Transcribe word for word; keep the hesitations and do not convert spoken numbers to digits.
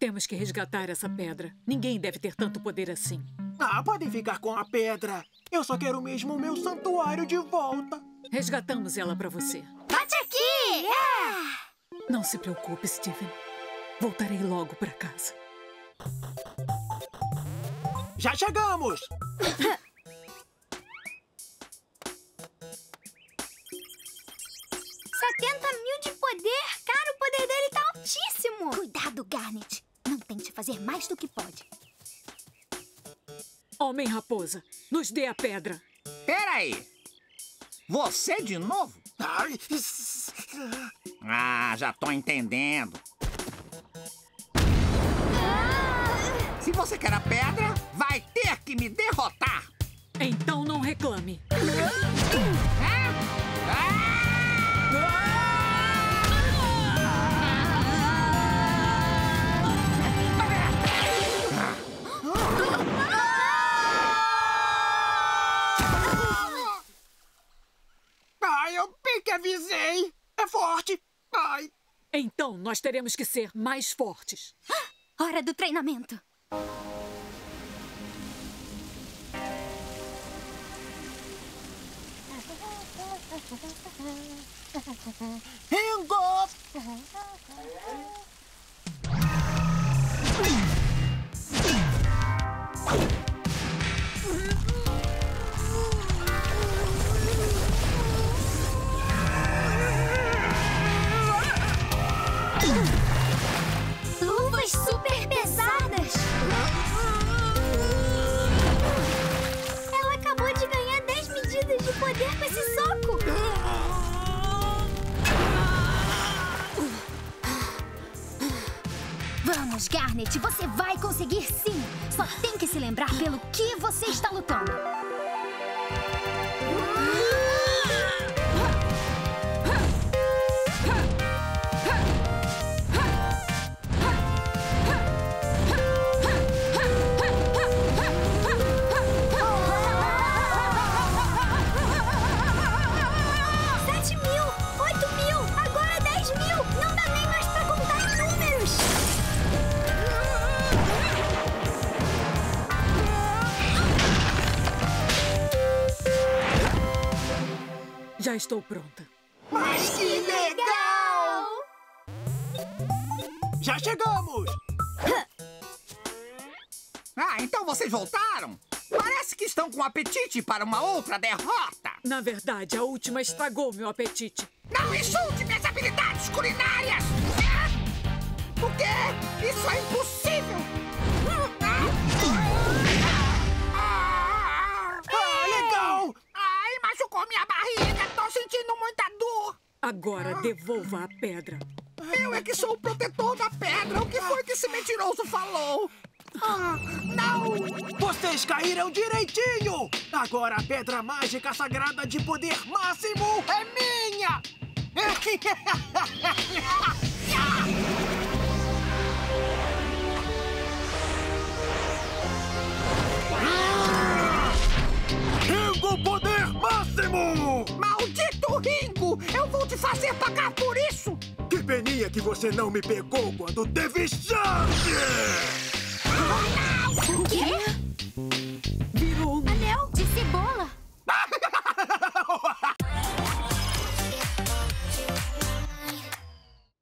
Temos que resgatar essa pedra. Ninguém deve ter tanto poder assim. Ah, podem ficar com a pedra. Eu só quero mesmo o meu santuário de volta. Resgatamos ela pra você. Bate aqui! Yeah! Não se preocupe, Steven. Voltarei logo pra casa. Já chegamos! setenta mil de poder! Cara, o poder dele tá altíssimo! Cuidado, Garnet. Não tente fazer mais do que pode. Homem-Raposa, nos dê a pedra. Peraí! Você de novo? Ah, já tô entendendo. Ah! Se você quer a pedra, vai ter que me derrotar. Então não reclame. Ah! Ah! Ah! Avisei! É forte! Ai! Então nós teremos que ser mais fortes. Ah, hora do treinamento. Ringo! Super pesadas! Ela acabou de ganhar dez medidas de poder com esse soco! Vamos, Garnet! Você vai conseguir sim! Só tem que se lembrar pelo que você está lutando! Já estou pronta. Mas que legal! Já chegamos! Ah, então vocês voltaram? Parece que estão com apetite para uma outra derrota. Na verdade, a última estragou meu apetite. Não insulte minhas habilidades culinárias! O quê? Isso é impossível! Ah, legal! Ai, machucou minha barriga! Sentindo muita dor. Agora devolva a pedra. Eu é que sou o protetor da pedra. O que foi que esse mentiroso falou? Ah, não! Vocês caíram direitinho! Agora a pedra mágica sagrada de poder máximo é minha! Ringo Poder Máximo! Maldito Ringo! Eu vou te fazer pagar por isso! Que peninha que você não me pegou quando teve chance! Oh, não! O quê?